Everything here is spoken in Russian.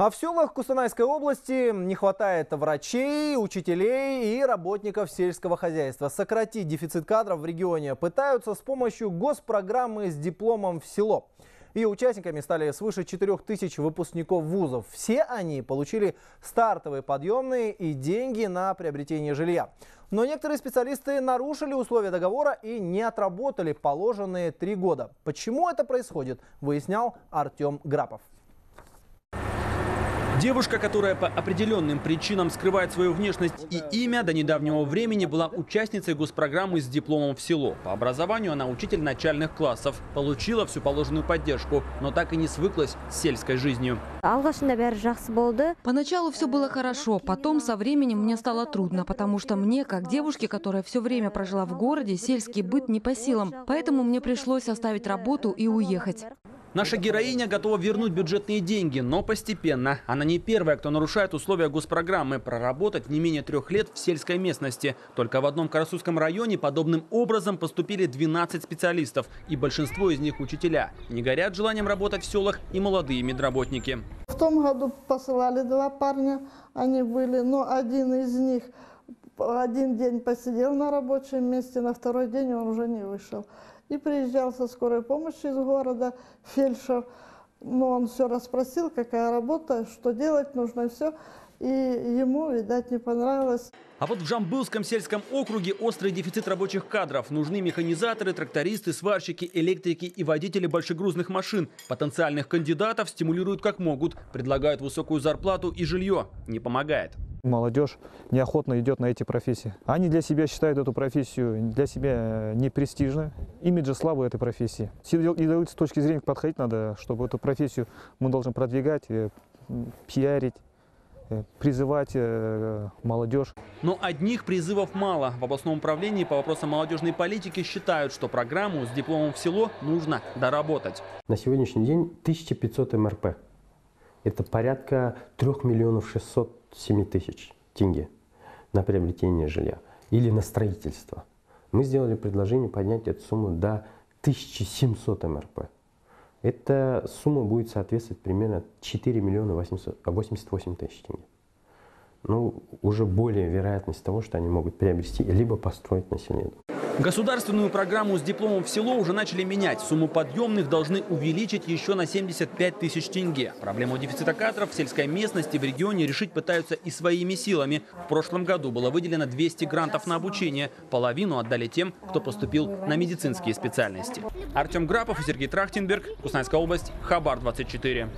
А в селах Костанайской области не хватает врачей, учителей и работников сельского хозяйства. Сократить дефицит кадров в регионе пытаются с помощью госпрограммы «С дипломом в село». Ее участниками стали свыше 4000 выпускников вузов. Все они получили стартовые подъемные и деньги на приобретение жилья. Но некоторые специалисты нарушили условия договора и не отработали положенные 3 года. Почему это происходит, выяснял Артем Грапов. Девушка, которая по определенным причинам скрывает свою внешность и имя, до недавнего времени была участницей госпрограммы «С дипломом в село». По образованию она учитель начальных классов. Получила всю положенную поддержку, но так и не свыклась с сельской жизнью. Поначалу все было хорошо, потом со временем мне стало трудно, потому что мне, как девушке, которая все время прожила в городе, сельский быт не по силам. Поэтому мне пришлось оставить работу и уехать. Наша героиня готова вернуть бюджетные деньги, но постепенно. Она не первая, кто нарушает условия госпрограммы. Проработать не менее 3 лет в сельской местности. Только в одном Карасузском районе подобным образом поступили 12 специалистов. И большинство из них учителя. Не горят желанием работать в селах и молодые медработники. В том году посылали 2 парня. Они были, но один из них один день посидел на рабочем месте, на второй день он уже не вышел. И приезжал со скорой помощи из города фельдшер, но он все расспросил, какая работа, что делать нужно, все. И ему, видать, не понравилось. А вот в Жамбылском сельском округе острый дефицит рабочих кадров. Нужны механизаторы, трактористы, сварщики, электрики и водители большегрузных машин. Потенциальных кандидатов стимулируют как могут, предлагают высокую зарплату и жилье. Не помогает. Молодежь неохотно идет на эти профессии. Они для себя считают эту профессию для себя непрестижной. Имиджа слабый этой профессии. С точки зрения подходить надо, чтобы эту профессию мы должны продвигать, пиарить, призывать молодежь. Но одних призывов мало. В областном управлении по вопросам молодежной политики считают, что программу «С дипломом в село» нужно доработать. На сегодняшний день 1500 МРП. Это порядка 3 607 000 тенге на приобретение жилья или на строительство. Мы сделали предложение поднять эту сумму до 1700 МРП. Эта сумма будет соответствовать примерно 4 888 000 тенге. Ну, уже более вероятность того, что они могут приобрести, либо построить население. Государственную программу «С дипломом в село» уже начали менять. Сумму подъемных должны увеличить еще на 75 000 тенге. Проблему дефицита кадров в сельской местности в регионе решить пытаются и своими силами. В прошлом году было выделено 200 грантов на обучение. Половину отдали тем, кто поступил на медицинские специальности. Артем Грапов и Сергей Трахтенберг, Куснайская область, Хабар-24.